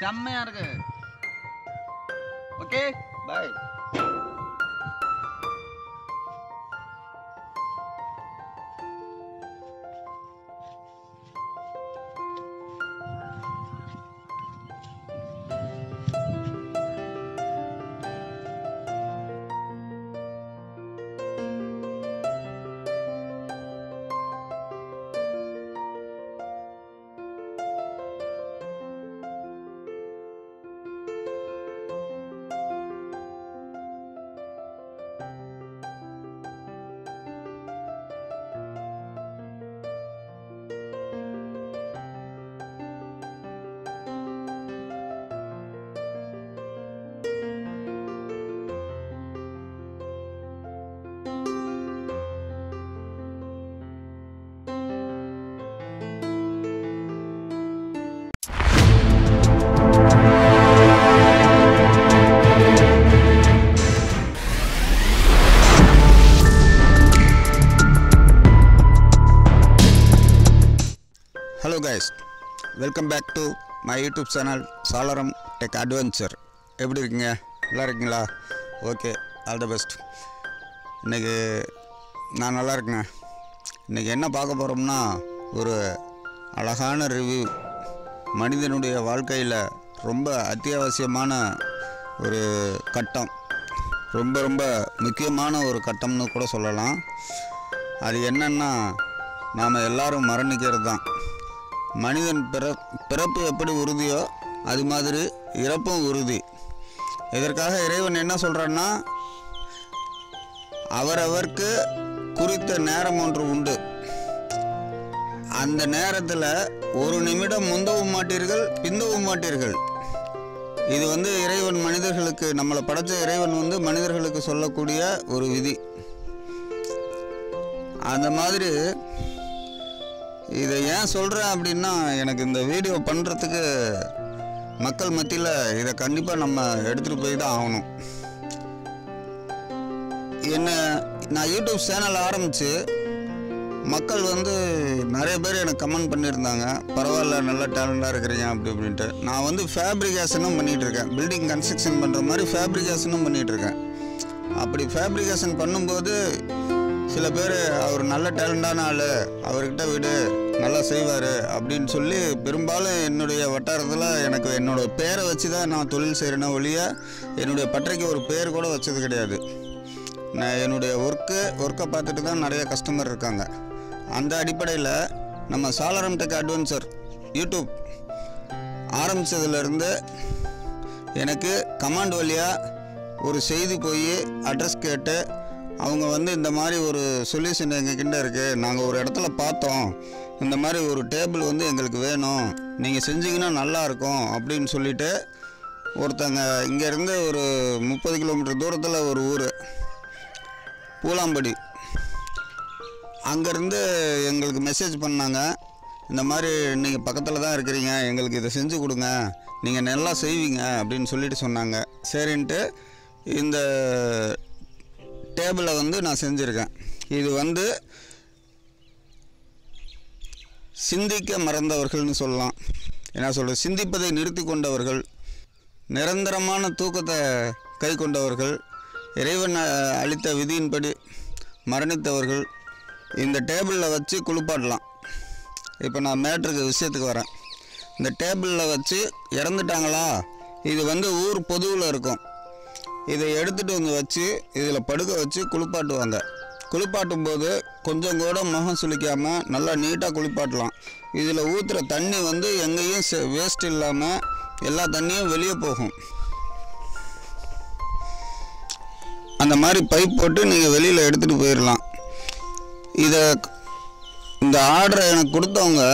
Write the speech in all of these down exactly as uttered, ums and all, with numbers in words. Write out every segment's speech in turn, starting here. செம்மையா இருக்கு. Okay bye. Hello guys, welcome back to my YouTube channel सालरम tech adventure. एप्पडी इरुक्कींगा, नल्ला इरुक्कींगला? Okay, all the best. इन्नैक्कु नान नल्ला इरुक्केन. इन्नैक्कु एन्ना पार्क्क पोरोम्ना ओरु अलगान रिव्यू. मनिदनुடைய வாழ்க்கையில ரொம்ப அத்தியாவசியமான ஒரு கட்டம், ரொம்ப ரொம்ப முக்கியமான ஒரு கட்டம்னு கூட சொல்லலாம். அது என்னன்னா நாம எல்லாரும் மரணிக்கிறதுதான். மனிதன் பிறப்பு எப்படி உறுதியோ அது மாதிரி இறப்பும் உறுதி. இதற்காக இறைவன் என்ன சொல்றான்னா, அவரவருக்கு குறித்த நேரம் ஒன்று உண்டு, அந்த நேரத்தில் ஒரு நிமிடம் முந்தவும் மாட்டீர்கள் பிந்தவும் மாட்டீர்கள். இது வந்து இறைவன் மனிதர்களுக்கு, நம்மளை படைச்ச இறைவன் வந்து மனிதர்களுக்கு சொல்லக்கூடிய ஒரு விதி. அந்த மாதிரி இதை ஏன் சொல்கிறேன் அப்படின்னா, எனக்கு இந்த வீடியோ பண்ணுறதுக்கு மக்கள் மத்தியில் இதை கண்டிப்பாக நம்ம எடுத்துகிட்டு போய் தான் ஆகணும். என்ன, நான் யூடியூப் சேனல் ஆரம்பித்து மக்கள் வந்து நிறைய பேர் எனக்கு கமெண்ட் பண்ணியிருந்தாங்க, பரவாயில்ல நல்ல டேலண்டாக இருக்கிறீங்க அப்படி அப்படின்ட்டு. நான் வந்து ஃபேப்ரிகேஷனும் பண்ணிகிட்ருக்கேன், பில்டிங் கன்ஸ்ட்ரக்ஷன் பண்ணுற மாதிரி ஃபேப்ரிகேஷனும் பண்ணிகிட்ருக்கேன். அப்படி ஃபேப்ரிகேஷன் பண்ணும்போது சில பேர் அவர் நல்ல டேலண்டான ஆள், அவர்கிட்ட வீடு நல்லா செய்வார் அப்படின்னு சொல்லி பெரும்பாலும் என்னுடைய வட்டாரத்தில் எனக்கு என்னோடய பேரை வச்சு தான் நான் தொழில் செய்கிறேன்னா ஒழிய என்னுடைய பட்டறைக்கு ஒரு பேர் கூட வச்சது கிடையாது. நான் என்னுடைய ஒர்க்கு ஒர்க்கை பார்த்துட்டு தான் நிறைய கஸ்டமர் இருக்காங்க. அந்த அடிப்படையில் நம்ம சாளரம் டெக் அட்வென்ச்சர் யூடியூப் ஆரம்பித்ததுலேருந்து எனக்கு கமாண்ட் வழியாக ஒரு செய்தி போய் அட்ரஸ் கேட்டு அவங்க வந்து இந்த மாதிரி ஒரு சொல்யூஷன் எங்கள்கிட்ட இருக்குது, நாங்கள் ஒரு இடத்துல பார்த்தோம், இந்த மாதிரி ஒரு டேபிள் வந்து எங்களுக்கு வேணும், நீங்கள் செஞ்சிங்கன்னா நல்லாயிருக்கும் அப்படின்னு சொல்லிவிட்டு ஒருத்தங்க இங்கேருந்து ஒரு முப்பது கிலோமீட்டர் தூரத்தில் ஒரு ஊர் பூலாம்படி, அங்கேருந்து எங்களுக்கு மெசேஜ் பண்ணாங்க, இந்த மாதிரி நீங்கள் பக்கத்தில் தான் இருக்கிறீங்க, எங்களுக்கு இதை செஞ்சு கொடுங்க, நீங்கள் நல்லா செய்வீங்க அப்படின்னு சொல்லிட்டு சொன்னாங்க. சரின்ட்டு இந்த டேபிளை வந்து நான் செஞ்சுருக்கேன். இது வந்து சிந்திக்க மறந்தவர்கள்னு சொல்லலாம். என்ன சொல்கிறது, சிந்திப்பதை நிறுத்தி கொண்டவர்கள், நிரந்தரமான தூக்கத்தை கை கொண்டவர்கள், இறைவன் அளித்த விதியின்படி மரணித்தவர்கள் இந்த டேபிளில் வச்சு குளிப்பாடலாம். இப்போ நான் மேட்ருக்கு விஷயத்துக்கு வரேன். இந்த டேபிளில் வச்சு இறந்துட்டாங்களா, இது வந்து ஊர் பொதுவில் இருக்கும், இதை எடுத்துகிட்டு வந்து வச்சு இதில் படுக்க வச்சு குளிப்பாட்டுவாங்க. குளிப்பாட்டும் போது கொஞ்சம் கூட முகம் சுளிக்காமல் நல்லா நீட்டாக குளிப்பாட்டலாம். இதில் ஊற்றுற தண்ணி வந்து எங்கேயும் சே வேஸ்ட் இல்லாமல் எல்லா தண்ணியும் வெளியே போகும். அந்த மாதிரி பைப் போட்டு நீங்கள் வெளியில் எடுத்துகிட்டு போயிடலாம். இதை இந்த ஆர்டரை எனக்கு கொடுத்தவங்க,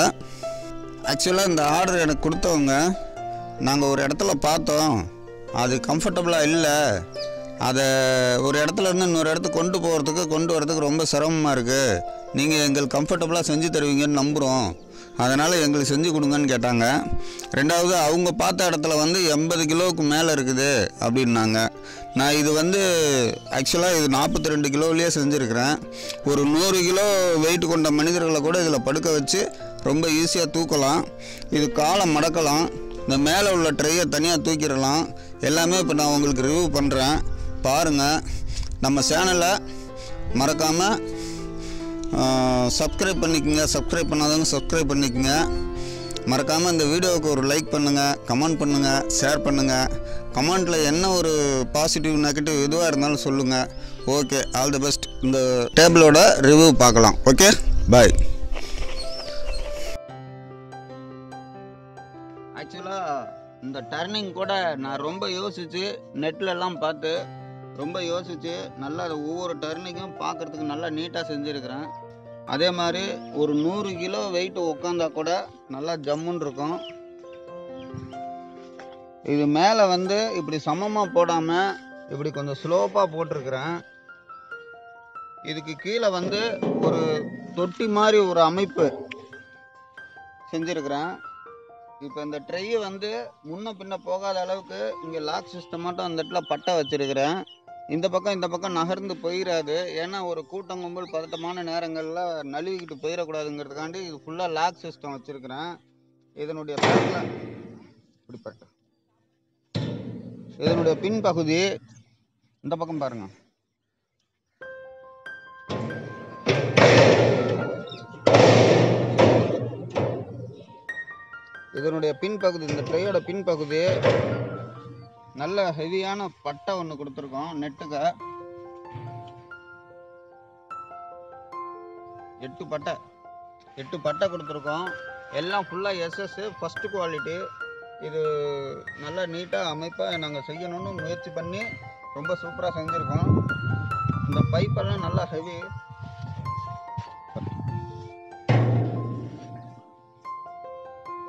ஆக்சுவலாக இந்த ஆர்டர் எனக்கு கொடுத்தவங்க, நாங்கள் ஒரு இடத்துல பார்த்தோம், அது கம்ஃபர்டபுளாக இல்லை, அதை ஒரு இடத்துல இருந்து இன்னொரு இடத்துக்கு கொண்டு போகிறதுக்கு கொண்டு வரதுக்கு ரொம்ப சிரமமாக இருக்குது, நீங்கள் எங்களுக்கு கம்ஃபர்டபுளாக செஞ்சு தருவீங்கன்னு நம்புகிறோம், அதனால் எங்களுக்கு செஞ்சு கொடுங்கன்னு கேட்டாங்க. ரெண்டாவது, அவங்க பார்த்த இடத்துல வந்து எண்பது கிலோவுக்கு மேலே இருக்குது அப்படின்னாங்க. நான் இது வந்து ஆக்சுவலாக இது நாற்பத்தி ரெண்டு கிலோவிலேயே செஞ்சுருக்கிறேன். ஒரு நூறு கிலோ வெயிட் கொண்ட மனிதர்களை கூட இதில் படுக்க வச்சு ரொம்ப ஈஸியாக தூக்கலாம். இது காலை மடக்கலாம், இந்த மேலே உள்ள ட்ரையை தனியாக தூக்கிடலாம். எல்லாமே இப்போ நான் உங்களுக்கு ரிவ்யூ பண்ணுறேன் பாருங்கள். நம்ம சேனலை மறக்காமல் சப்ஸ்கிரைப் பண்ணிக்கோங்க. சப்ஸ்கிரைப் பண்ணாதவங்க சப்ஸ்கிரைப் பண்ணிக்கோங்க. மறக்காமல் இந்த வீடியோவுக்கு ஒரு லைக் பண்ணுங்கள், கமெண்ட் பண்ணுங்கள், ஷேர் பண்ணுங்கள். கமெண்ட்டில் என்ன ஒரு பாசிட்டிவ் நெகட்டிவ் எதுவாக இருந்தாலும் சொல்லுங்கள். Okay, all the best. இந்த டேபிளோட ரிவ்யூ பார்க்கலாம். Okay, bye. ஆக்சுவலாக இந்த டர்னிங் கூட நான் ரொம்ப யோசித்து நெட்லெல்லாம் பார்த்து ரொம்ப யோசித்து நல்லா ஒவ்வொரு டர்னிங்கும் பார்க்குறதுக்கு நல்லா நீட்டாக செஞ்சுருக்கிறேன். அதே மாதிரி ஒரு நூறு கிலோ வெயிட்டு உட்காந்தா கூட நல்லா ஜம்முன்னு இருக்கும். இது மேலே வந்து இப்படி சமமாக போடாமல் இப்படி கொஞ்சம் ஸ்லோப்பாக போட்டிருக்கிறேன். இதுக்கு கீழே வந்து ஒரு தொட்டி மாதிரி ஒரு அமைப்பு செஞ்சுருக்கிறேன். இப்போ இந்த ட்ரையை வந்து முன்ன பின்ன போகாத அளவுக்கு இங்கே லாக் சிஸ்டமாட்டம் அந்த இடத்துல பட்டை வச்சுருக்கிறேன். இந்த பக்கம் இந்த பக்கம் நகர்ந்து போயிடாது. ஏன்னா ஒரு கூட்டம் கும்பல் பதட்டமான நேரங்களில் நழுவிக்கிட்டு போயிடக்கூடாதுங்கிறதுக்காண்டி இது ஃபுல்லாக லாக் சிஸ்டம் வச்சுருக்கிறேன். இதனுடைய பக்கத்தில் இப்படி பட்டை, இதனுடைய பின்பகுதி இந்த பக்கம் பாருங்கள். இதனுடைய பின்பகுதி, இந்த ட்ரையோட பின்பகுதி நல்ல ஹெவியான பட்டை ஒன்று கொடுத்துருக்கோம். நெட்டுக்க எட்டு பட்டை எட்டு பட்டை கொடுத்துருக்கோம். எல்லாம் ஃபுல்லாக எஸ்எஸ் ஃபர்ஸ்ட் குவாலிட்டி. இது நல்லா நீட்டாக அமைப்பாக நாங்கள் செய்யணும்னு முயற்சி பண்ணி ரொம்ப சூப்பராக செஞ்சுருக்கோம். இந்த பைப்பெல்லாம் நல்லா ஹெவி.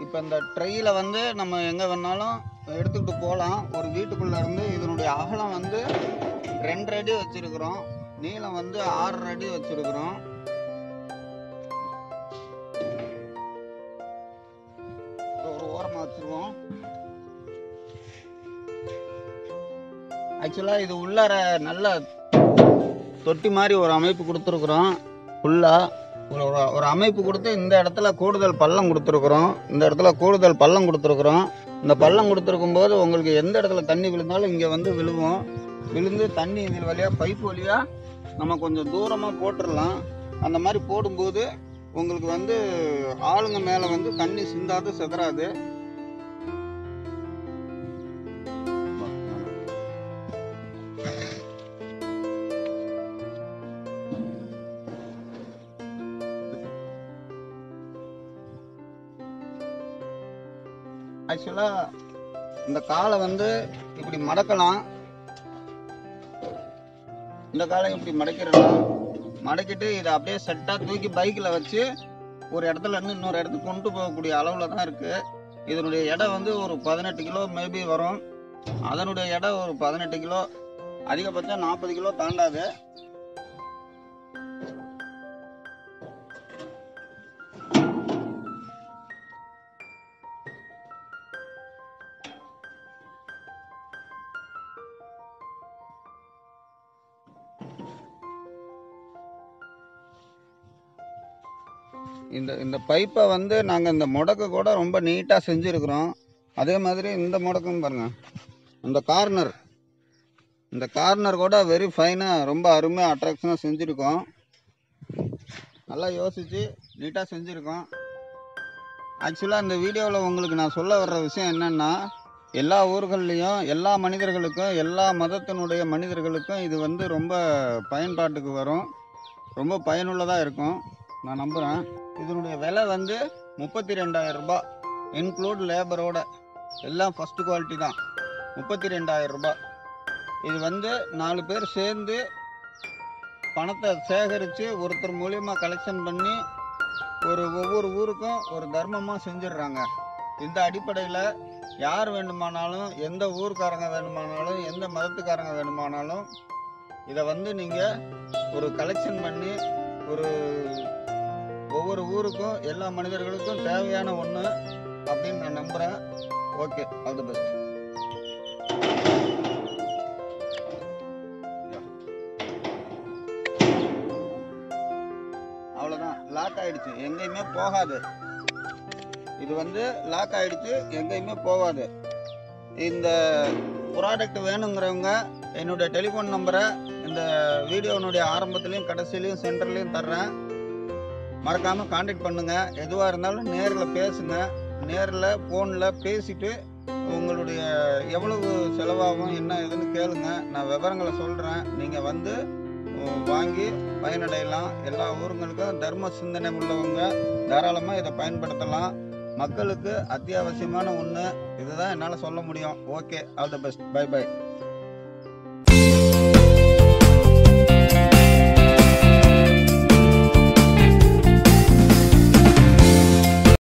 இப்போ இந்த ட்ரெயில் வந்து நம்ம எங்கே வேணாலும் எடுத்துக்கிட்டு போகலாம். ஒரு வீட்டுக்குள்ளே இருந்து இதனுடைய அகலம் வந்து ரெண்டு அடி வச்சுருக்குறோம், நீளம் வந்து ஆறு அடி வச்சுருக்குறோம். ஒரு ஓரமாக வச்சுருவோம். ஆக்சுவலாக இது உள்ளார நல்ல தொட்டி மாதிரி ஒரு அமைப்பு கொடுத்துருக்குறோம். ஃபுல்லாக ஒரு ஒரு அமைப்பு கொடுத்து இந்த இடத்துல கூடுதல் பள்ளம் கொடுத்துருக்குறோம். இந்த இடத்துல கூடுதல் பள்ளம் கொடுத்துருக்குறோம் இந்த பள்ளம் கொடுத்துருக்கும் போது உங்களுக்கு எந்த இடத்துல தண்ணி விழுந்தாலும் இங்கே வந்து விழுவோம். விழுந்து தண்ணி இதில் வழியாக பைப் வழியாக நம்ம கொஞ்சம் தூரமாக போட்டுடலாம். அந்த மாதிரி போடும்போது உங்களுக்கு வந்து ஆளுங்க மேலே வந்து தண்ணி சிந்தாது சிதறாது. ஆக்சுவலாக இந்த காலை வந்து இப்படி மடக்கலாம். இந்த காலை இப்படி மடக்கிடலாம். மடக்கிட்டு இதை அப்படியே செட்டாக தூக்கி பைக்கில் வச்சு ஒரு இடத்துல இருந்து இன்னொரு இடத்துக்கு கொண்டு போகக்கூடிய அளவில் தான் இருக்குது. இதனுடைய எடை வந்து ஒரு பதினெட்டு கிலோ மேபி வரும். அதனுடைய எடை ஒரு பதினெட்டு கிலோ அதிகபட்சம் நாற்பது கிலோ தாண்டாது. இந்த இந்த பைப்பை வந்து நாங்கள் இந்த முடக்கு கூட ரொம்ப நீட்டாக செஞ்சுருக்குறோம். அதே மாதிரி இந்த முடக்கும் பாருங்கள். இந்த கார்னர் இந்த கார்னர் கூட வெரி ஃபைனாக ரொம்ப அருமையாக அட்ராக்ஷனாக செஞ்சுருக்கோம். நல்லா யோசித்து நீட்டாக செஞ்சுருக்கோம். ஆக்சுவலாக இந்த வீடியோவில் உங்களுக்கு நான் சொல்ல வர்ற விஷயம் என்னென்னா, எல்லா ஊர்கள்லேயும் எல்லா மனிதர்களுக்கும் எல்லா மதத்தினுடைய மனிதர்களுக்கும் இது வந்து ரொம்ப பயன்பாட்டுக்கு வரும். ரொம்ப பயனுள்ளதாக இருக்கும் நான் நம்புகிறேன். இதனுடைய விலை வந்து முப்பத்தி ரெண்டாயிரம் ரூபாய் இன்க்ளூட் லேபரோட எல்லாம் ஃபஸ்ட்டு குவாலிட்டி தான். முப்பத்தி ரெண்டாயிரம் ரூபாய் இது வந்து நாலு பேர் சேர்ந்து பணத்தை சேகரித்து ஒருத்தர் மூலியமாக கலெக்ஷன் பண்ணி ஒரு ஒவ்வொரு ஊருக்கும் ஒரு தர்மமாக செஞ்சிடுறாங்க. இந்த அடிப்படையில் யார் வேண்டுமானாலும், எந்த ஊருக்காரங்க வேணுமானாலும், எந்த மதத்துக்காரங்க வேணுமானாலும் இதை வந்து நீங்கள் ஒரு கலெக்ஷன் பண்ணி ஒரு ஒவ்வொரு ஊருக்கும் எல்லா மனிதர்களுக்கும் தேவையான ஒன்று அப்படின்னு நான் நம்புகிறேன். Okay, all the best. அவ்வளோதான், லாக் ஆகிடுச்சு, எங்கேயுமே போகாது. இது வந்து லாக் ஆயிடுச்சு, எங்கேயுமே போகாது. இந்த ப்ராடக்ட் வேணுங்கிறவங்க என்னோட டெலிஃபோன் நம்பரை இந்த வீடியோனுடைய ஆரம்பத்துலேயும் கடைசிலையும் சென்டர்லேயும் தர்றேன். மறக்காமல் கான்டாக்ட் பண்ணுங்கள். எதுவாக இருந்தாலும் நேரில் பேசுங்க. நேரில் ஃபோனில் பேசிவிட்டு உங்களுடைய எவ்வளவு செலவாகும் என்ன ஏதுன்னு கேளுங்க. நான் விவரங்களை சொல்கிறேன். நீங்கள் வந்து வாங்கி பயனடையலாம். எல்லா ஊருங்களுக்கும் தர்ம சிந்தனை உள்ளவங்க தாராளமாக இதை பயன்படுத்தலாம். மக்களுக்கு அத்தியாவசியமான ஒன்று. இதுதான் என்னால் சொல்ல முடியும். Okay, all the best. Bye by.